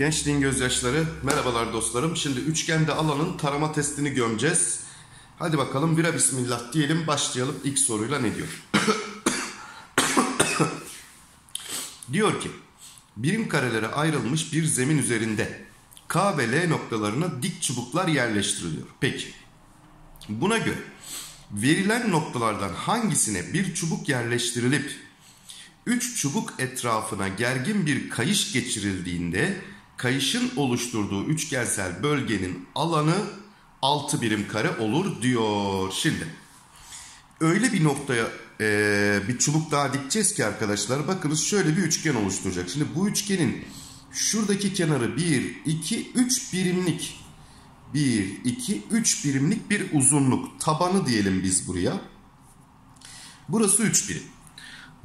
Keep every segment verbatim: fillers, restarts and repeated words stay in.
Gençliğin gözyaşları. Merhabalar dostlarım. Şimdi üçgende alanın tarama testini gömeceğiz. Hadi bakalım, bira bismillah diyelim, başlayalım. İlk soruyla ne diyor? Diyor ki, birim karelere ayrılmış bir zemin üzerinde K ve L noktalarına dik çubuklar yerleştiriliyor. Peki, buna göre verilen noktalardan hangisine bir çubuk yerleştirilip üç çubuk etrafına gergin bir kayış geçirildiğinde kayışın oluşturduğu üçgensel bölgenin alanı altı birim kare olur diyor. Şimdi öyle bir noktaya e, bir çubuk daha dikeceğiz ki arkadaşlar, bakınız şöyle bir üçgen oluşturacak. Şimdi bu üçgenin şuradaki kenarı bir, iki, üç birimlik. bir, iki, üç birimlik bir uzunluk. Tabanı diyelim biz buraya. Burası üç birim.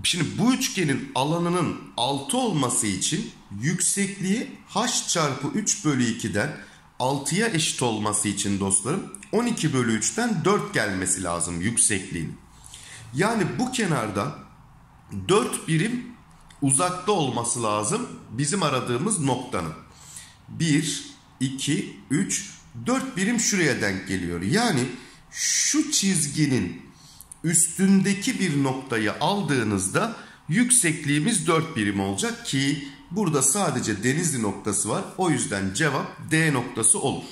Şimdi bu üçgenin alanının altı olması için yüksekliği h çarpı üç bölü iki'den altıya eşit olması için dostlarım on iki bölü üç'ten dört gelmesi lazım yüksekliğin. Yani bu kenardan dört birim uzakta olması lazım bizim aradığımız noktanın. bir, iki, üç, dört birim şuraya denk geliyor. Yani şu çizginin üstündeki bir noktayı aldığınızda yüksekliğimiz dört birim olacak ki burada sadece Denizli noktası var. O yüzden cevap D noktası olur.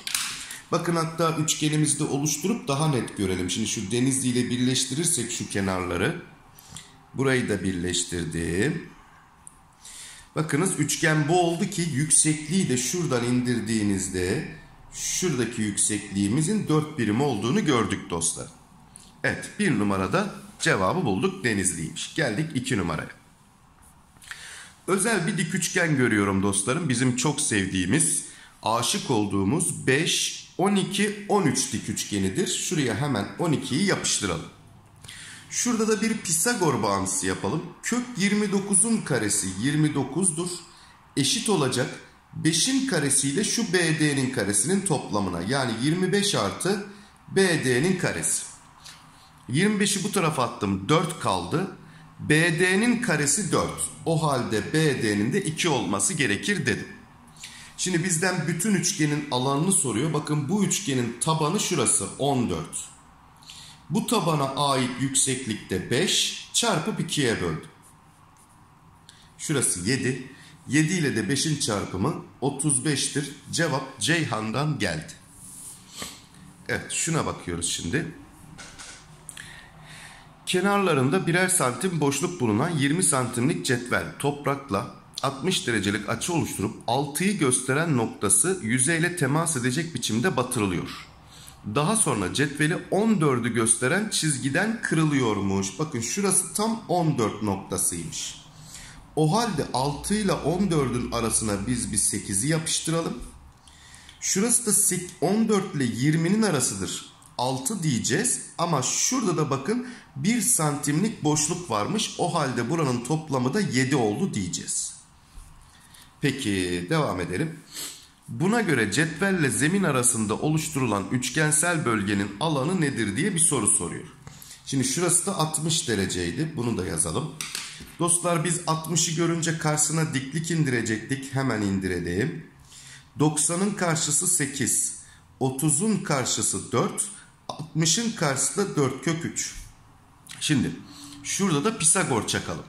Bakın, hatta üçgenimizi de oluşturup daha net görelim. Şimdi şu Denizli ile birleştirirsek şu kenarları, burayı da birleştirdim. Bakınız üçgen bu oldu ki yüksekliği de şuradan indirdiğinizde şuradaki yüksekliğimizin dört birim olduğunu gördük dostlar. Evet, bir numarada cevabı bulduk, Denizliymiş. Geldik iki numaraya. Özel bir dik üçgen görüyorum dostlarım. Bizim çok sevdiğimiz, aşık olduğumuz beş, on iki, on üç dik üçgenidir. Şuraya hemen on iki'yi yapıştıralım. Şurada da bir Pisagor bağıntısı yapalım. Kök yirmi dokuz'un karesi yirmi dokuz'dur. Eşit olacak beş'in karesiyle şu B D'nin karesinin toplamına. Yani yirmi beş artı B D'nin karesi. yirmi beş'i bu tarafa attım, dört kaldı. B D'nin karesi dört. O halde B D'nin de iki olması gerekir dedim. Şimdi bizden bütün üçgenin alanını soruyor. Bakın bu üçgenin tabanı şurası on dört. Bu tabana ait yükseklikte beş çarpıp iki'ye böldüm. Şurası yedi. yedi ile de beş'in çarpımı otuz beş'tir. Cevap Ceyhan'dan geldi. Evet, şuna bakıyoruz şimdi. Kenarlarında birer santim boşluk bulunan yirmi santimlik cetvel toprakla altmış derecelik açı oluşturup altı'yı gösteren noktası yüzeyle temas edecek biçimde batırılıyor. Daha sonra cetveli on dört'ü gösteren çizgiden kırılıyormuş. Bakın şurası tam on dört noktasıymış. O halde altı ile on dört'ün arasına biz bir sekiz'i yapıştıralım. Şurası da on dört ile yirmi'nin arasıdır. altı diyeceğiz ama şurada da bakın bir santimlik boşluk varmış. O halde buranın toplamı da yedi oldu diyeceğiz. Peki, devam edelim. Buna göre cetvelle zemin arasında oluşturulan üçgensel bölgenin alanı nedir diye bir soru soruyor. Şimdi şurası da altmış dereceydi. Bunu da yazalım. Dostlar biz altmış'ı görünce karşısına diklik indirecektik. Hemen indirelim. doksan'ın karşısı sekiz. otuz'un karşısı dört. altmış'ın karşısı da dört kök üç. Şimdi şurada da Pisagor çakalım.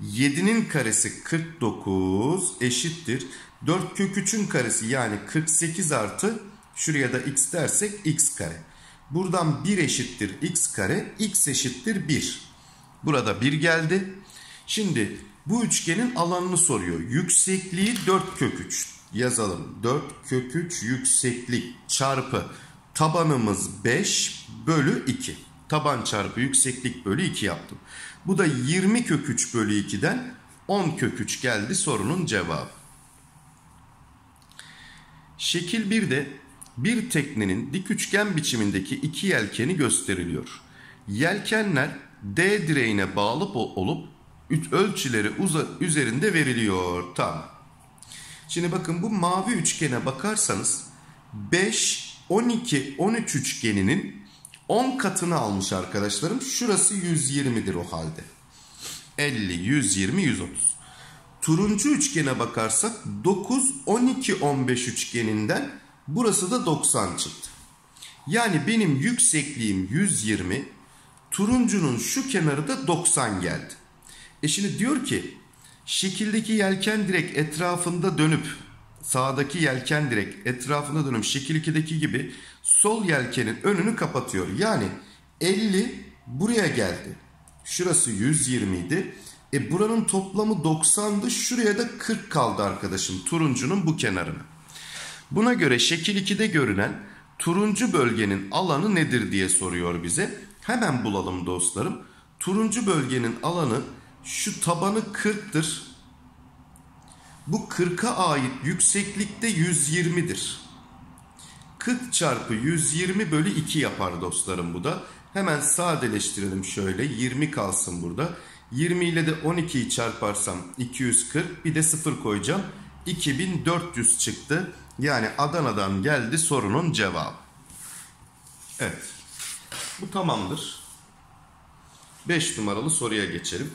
yedi'nin karesi kırk dokuz eşittir dört kök üç'ün karesi, yani kırk sekiz artı şuraya da x dersek x kare. Buradan bir eşittir x kare, x eşittir bir. Burada bir geldi. Şimdi bu üçgenin alanını soruyor. Yüksekliği dört kök üç. Yazalım. dört kök üç yükseklik çarpı tabanımız beş bölü iki. Taban çarpı yükseklik bölü iki yaptım. Bu da yirmi kök üç bölü iki'den on kök üç geldi sorunun cevabı. Şekil bir'de bir teknenin dik üçgen biçimindeki iki yelkeni gösteriliyor. Yelkenler D direğine bağlı olup ölçüleri üzerinde veriliyor. Tamam. Şimdi bakın bu mavi üçgene bakarsanız beş, on iki, on üç üçgeninin on katını almış arkadaşlarım. Şurası yüz yirmi'dir o halde. elli, yüz yirmi, yüz otuz. turuncu üçgene bakarsak dokuz on iki on beş üçgeninden burası da doksan çıktı. Yani benim yüksekliğim yüz yirmi, turuncunun şu kenarı da doksan geldi. E şimdi diyor ki şekildeki yelken direk etrafında dönüp, sağdaki yelken direk etrafında dönüp şekil ikideki gibi sol yelkenin önünü kapatıyor. Yani elli buraya geldi. Şurası yüz yirmi idi. E buranın toplamı doksandı. Şuraya da kırk kaldı arkadaşım, turuncunun bu kenarına. Buna göre şekil ikide görünen turuncu bölgenin alanı nedir diye soruyor bize. Hemen bulalım dostlarım. Turuncu bölgenin alanı şu tabanı kırktır. Bu kırka ait yükseklikte yüz yirmidir. kırk çarpı yüz yirmi bölü iki yapar dostlarım bu da. Hemen sadeleştirelim şöyle. yirmi kalsın burada. yirmi ile de on ikiyi çarparsam iki yüz kırk. Bir de sıfır koyacağım. iki bin dört yüz çıktı. Yani Adana'dan geldi sorunun cevabı. Evet. Bu tamamdır. beş numaralı soruya geçelim.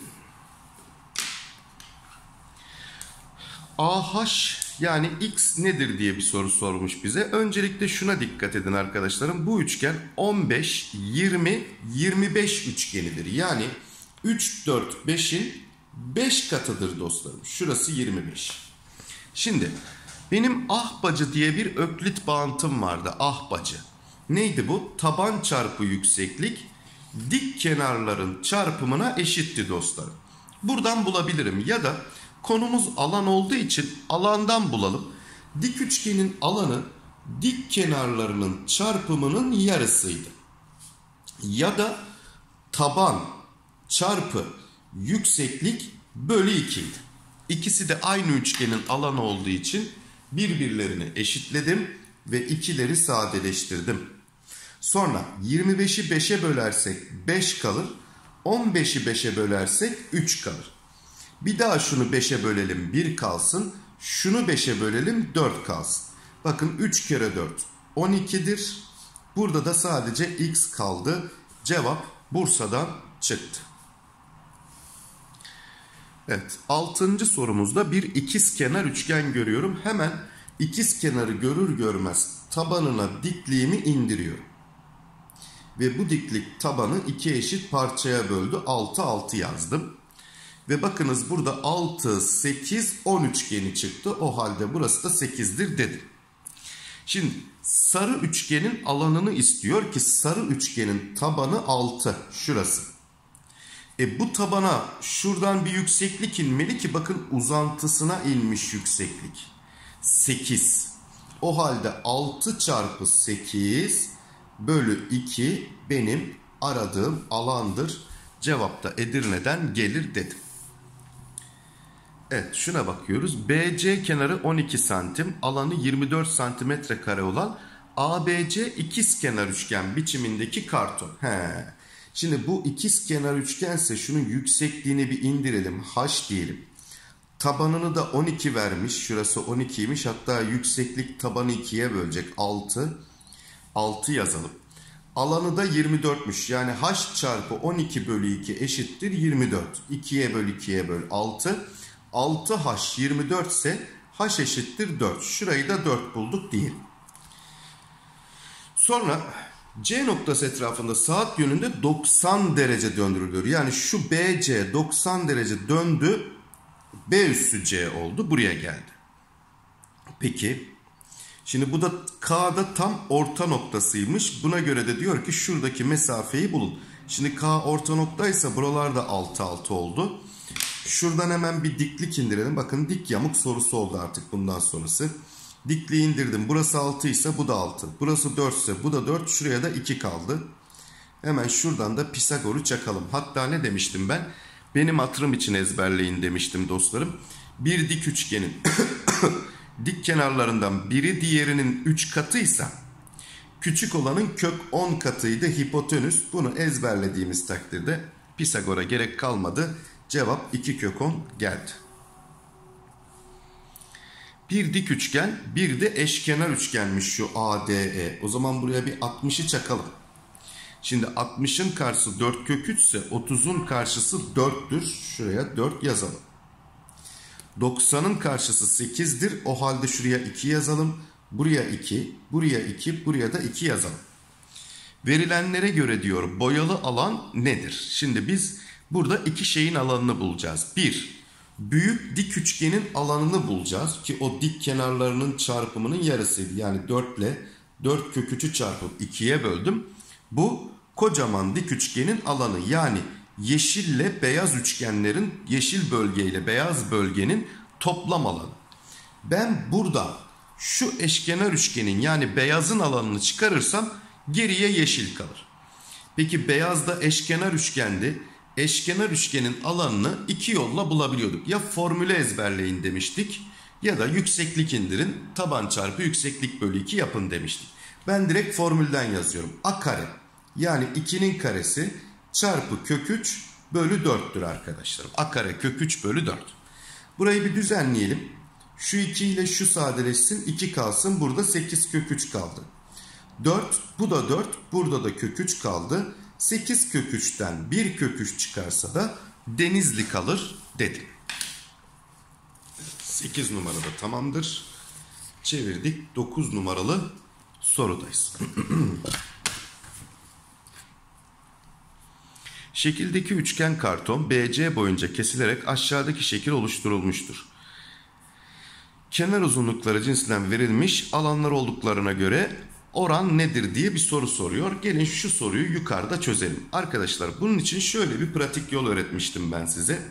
A H yani X nedir diye bir soru sormuş bize. Öncelikle şuna dikkat edin arkadaşlarım. Bu üçgen on beş, yirmi, yirmi beş üçgenidir. Yani üç, dört, beşin beş katıdır dostlarım. Şurası yirmi beş. Şimdi benim ahbacı diye bir öklit bağıntım vardı. Ahbacı. Neydi bu? Taban çarpı yükseklik dik kenarların çarpımına eşitti dostlarım. Buradan bulabilirim ya da konumuz alan olduğu için alandan bulalım. Dik üçgenin alanı dik kenarlarının çarpımının yarısıydı. Ya da taban çarpı yükseklik bölü ikiydi. İkisi de aynı üçgenin alanı olduğu için birbirlerini eşitledim ve ikileri sadeleştirdim. Sonra yirmi beşi beşe bölersek beş kalır. on beşi beşe bölersek üç kalır. Bir daha şunu beşe bölelim, bir kalsın. Şunu beşe bölelim, dört kalsın. Bakın üç kere dört on ikidir. Burada da sadece x kaldı. Cevap Bursa'dan çıktı. Evet, altıncı sorumuzda bir ikizkenar üçgen görüyorum. Hemen ikizkenarı görür görmez tabanına dikliğimi indiriyorum. Ve bu diklik tabanı iki eşit parçaya böldü. altı altı yazdım. Ve bakınız burada altı, sekiz, on üçgeni çıktı. O halde burası da sekizdir dedi. Şimdi sarı üçgenin alanını istiyor ki sarı üçgenin tabanı altı. Şurası. E bu tabana şuradan bir yükseklik inmeli ki bakın uzantısına inmiş yükseklik. sekiz. O halde altı çarpı sekiz bölü iki benim aradığım alandır. Cevap da Edirne'den gelir dedim. Evet, şuna bakıyoruz. B C kenarı on iki santim, alanı yirmi dört santimetre kare olan A B C ikizkenar üçgen biçimindeki karton. He. Şimdi bu ikizkenar üçgense şunun yüksekliğini bir indirelim. H diyelim. Tabanını da on iki vermiş. Şurası on ikiymiş. Hatta yükseklik tabanı ikiye bölecek. altı, altı yazalım. Alanı da yirmi dörtmüş. Yani H çarpı on iki bölü iki eşittir yirmi dört. ikiye böl ikiye böl altı. altı H yirmi dört ise H eşittir dört. Şurayı da dört bulduk diyelim. Sonra C noktası etrafında saat yönünde doksan derece döndürülüyor. Yani şu B C doksan derece döndü. B üssü C oldu. Buraya geldi. Peki. Şimdi bu da K'da tam orta noktasıymış. Buna göre de diyor ki şuradaki mesafeyi bulun. Şimdi K orta noktaysa buralarda altı altı oldu. Şuradan hemen bir diklik indirelim. Bakın dik yamuk sorusu oldu artık bundan sonrası. Dikliği indirdim. Burası altı ise bu da altı. Burası dört ise bu da dört. Şuraya da iki kaldı. Hemen şuradan da Pisagor'u çakalım. Hatta ne demiştim ben? Benim hatırım için ezberleyin demiştim dostlarım. Bir dik üçgenin dik kenarlarından biri diğerinin üç katıysa küçük olanın kök on katıydı hipotenüs. Bunu ezberlediğimiz takdirde Pisagor'a gerek kalmadı. Cevap iki kök on geldi. Bir dik üçgen, bir de eşkenar üçgenmiş şu A D E. O zaman buraya bir altmışı çakalım. Şimdi altmışın karşısı dört kök üç ise otuzun karşısı dörttür. Şuraya dört yazalım. doksanın karşısı sekizdir. O halde şuraya iki yazalım. Buraya iki, buraya iki, buraya da iki yazalım. Verilenlere göre diyor boyalı alan nedir? Şimdi biz burada iki şeyin alanını bulacağız. bir. Büyük dik üçgenin alanını bulacağız. Ki o dik kenarlarının çarpımının yarısıydı. Yani dört ile dört kök üçü çarpıp ikiye böldüm. Bu kocaman dik üçgenin alanı. Yani yeşille beyaz üçgenlerin, yeşil bölgeyle beyaz bölgenin toplam alanı. Ben burada şu eşkenar üçgenin yani beyazın alanını çıkarırsam geriye yeşil kalır. Peki beyaz da eşkenar üçgendi. Eşkenar üçgenin alanını iki yolla bulabiliyorduk. Ya formüle ezberleyin demiştik ya da yükseklik indirin, taban çarpı yükseklik bölü iki yapın demiştik. Ben direkt formülden yazıyorum. A kare yani ikinin karesi çarpı kök üç bölü dörttür arkadaşlarım. A kare kök üç bölü dört. Burayı bir düzenleyelim. Şu iki ile şu sadeleşsin, iki kalsın. Burada sekiz kök üç kaldı. dört, bu da dört, burada da kök üç kaldı. sekiz kök üçten bir kök üç çıkarsa da Denizli kalır dedim. sekiz numarada tamamdır. Çevirdik. dokuz numaralı sorudayız. Şekildeki üçgen karton B C boyunca kesilerek aşağıdaki şekil oluşturulmuştur. Kenar uzunlukları cinsinden verilmiş, alanlar olduklarına göre oran nedir diye bir soru soruyor. Gelin şu soruyu yukarıda çözelim. Arkadaşlar bunun için şöyle bir pratik yol öğretmiştim ben size.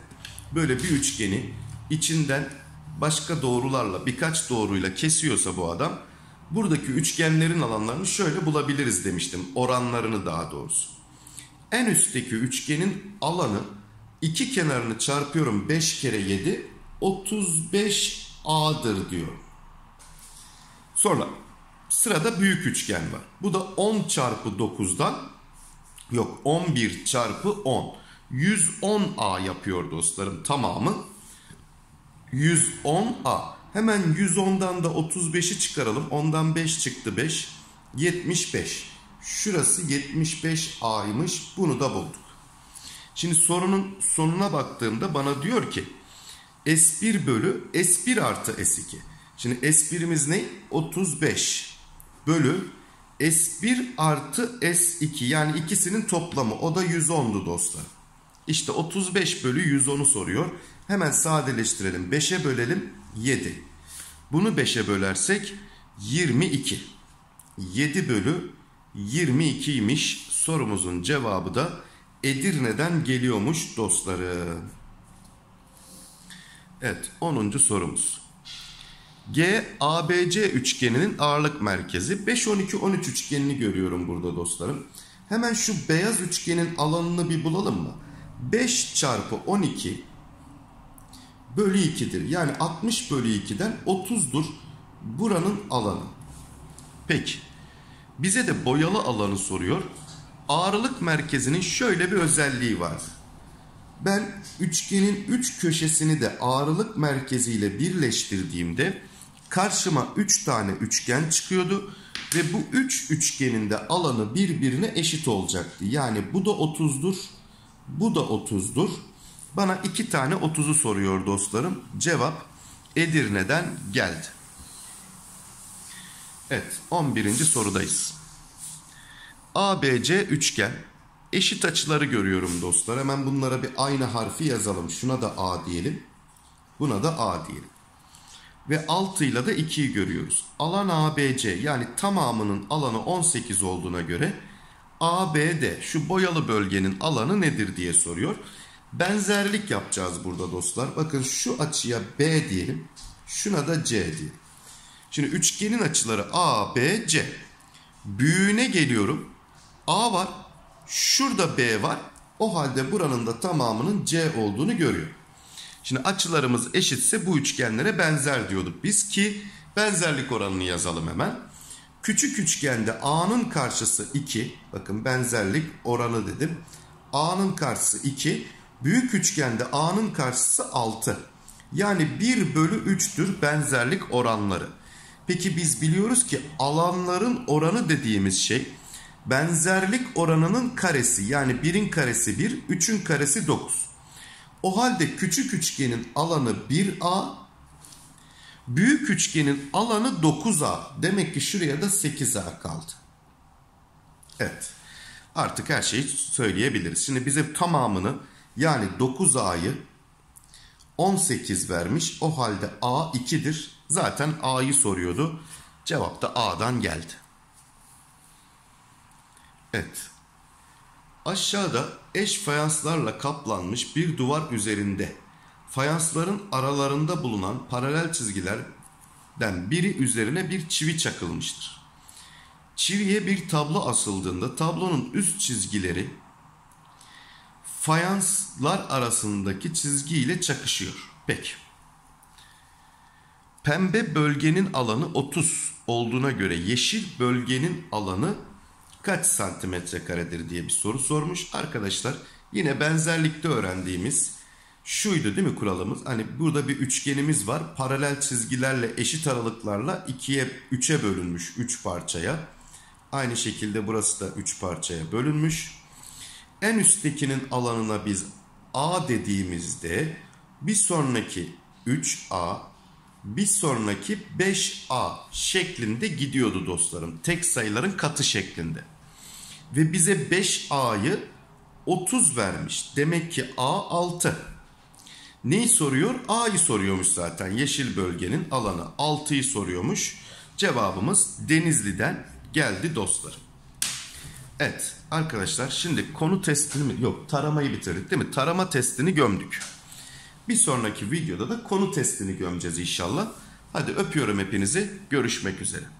Böyle bir üçgeni içinden başka doğrularla, birkaç doğruyla kesiyorsa bu adam, buradaki üçgenlerin alanlarını şöyle bulabiliriz demiştim. Oranlarını daha doğrusu. En üstteki üçgenin alanı, iki kenarını çarpıyorum beş kere yedi, otuz beş a'dır diyor. Sonra sırada büyük üçgen var. Bu da on çarpı dokuzdan yok on bir çarpı on. yüz on a yapıyor dostlarım tamamı. yüz on a. Hemen yüz ondan da otuz beşi çıkaralım. ondan beş çıktı beş. yetmiş beş. Şurası yetmiş beş a'ymış. Bunu da bulduk. Şimdi sorunun sonuna baktığımda bana diyor ki S bir bölü S bir artı S iki. Şimdi S bir'imiz ne? otuz beş bölü S bir artı S iki. Yani ikisinin toplamı. O da yüz ondu dostlar. İşte otuz beş bölü yüz onu soruyor. Hemen sadeleştirelim. beşe bölelim. yedi. Bunu beşe bölersek yirmi iki. yedi bölü yirmi ikiymiş. Sorumuzun cevabı da Edirne'den geliyormuş dostlarım. Evet, onuncu sorumuz. G, A B C üçgeninin ağırlık merkezi. beş, on iki, on üç üçgenini görüyorum burada dostlarım. Hemen şu beyaz üçgenin alanını bir bulalım mı? beş çarpı on iki bölü ikidir. Yani altmış bölü ikiden otuzdur buranın alanı. Peki. Bize de boyalı alanı soruyor. Ağırlık merkezinin şöyle bir özelliği var. Ben üçgenin üç köşesini de ağırlık merkeziyle birleştirdiğimde karşıma üç tane üçgen çıkıyordu. Ve bu üç üçgenin de alanı birbirine eşit olacaktı. Yani bu da otuzdur, bu da otuzdur. Bana iki tane otuzu soruyor dostlarım. Cevap Edirne'den geldi. Evet, on birinci sorudayız. A B C üçgen. Eşit açıları görüyorum dostlar. Hemen bunlara bir aynı harfi yazalım. Şuna da A diyelim. Buna da A diyelim. Ve altı ile de ikiyi görüyoruz. Alan A B C yani tamamının alanı on sekiz olduğuna göre A B D şu boyalı bölgenin alanı nedir diye soruyor. Benzerlik yapacağız burada dostlar. Bakın şu açıya B diyelim. Şuna da C diyelim. Şimdi üçgenin açıları A B C. Büyüğüne geliyorum. A var. Şurada B var. O halde buranın da tamamının C olduğunu görüyor. Şimdi açılarımız eşitse bu üçgenlere benzer diyorduk biz ki benzerlik oranını yazalım hemen. Küçük üçgende A'nın karşısı iki. Bakın benzerlik oranı dedim. A'nın karşısı iki. Büyük üçgende A'nın karşısı altı. Yani bir bölü üçtür benzerlik oranları. Peki biz biliyoruz ki alanların oranı dediğimiz şey benzerlik oranının karesi yani birin karesi bir, üçün karesi dokuz. O halde küçük üçgenin alanı bir a, büyük üçgenin alanı dokuz a. Demek ki şuraya da sekiz a kaldı. Evet. Artık her şeyi söyleyebiliriz. Şimdi bize tamamını, yani dokuz a'yı on sekiz vermiş. O halde a ikidir. Zaten a'yı soruyordu. Cevap da a'dan geldi. Evet. Aşağıda eş fayanslarla kaplanmış bir duvar üzerinde fayansların aralarında bulunan paralel çizgilerden biri üzerine bir çivi çakılmıştır. Çiviye bir tablo asıldığında tablonun üst çizgileri fayanslar arasındaki çizgi ile çakışıyor. Peki. Pembe bölgenin alanı otuz olduğuna göre yeşil bölgenin alanı kaç santimetre karedir diye bir soru sormuş. Arkadaşlar yine benzerlikte öğrendiğimiz şuydu değil mi kuralımız? Hani burada bir üçgenimiz var. Paralel çizgilerle eşit aralıklarla ikiye üçe bölünmüş üç parçaya. Aynı şekilde burası da üç parçaya bölünmüş. En üsttekinin alanına biz A dediğimizde bir sonraki üç a, bir sonraki beş a şeklinde gidiyordu dostlarım. Tek sayıların katı şeklinde. Ve bize beş a'yı otuz vermiş. Demek ki A altı. Neyi soruyor? A'yı soruyormuş zaten. Yeşil bölgenin alanı altıyı soruyormuş. Cevabımız Denizli'den geldi dostlarım. Evet arkadaşlar, şimdi konu testini mi? Yok, taramayı bitirdik değil mi? Tarama testini gömdük. Bir sonraki videoda da konu testini gömeceğiz inşallah. Hadi öpüyorum hepinizi. Görüşmek üzere.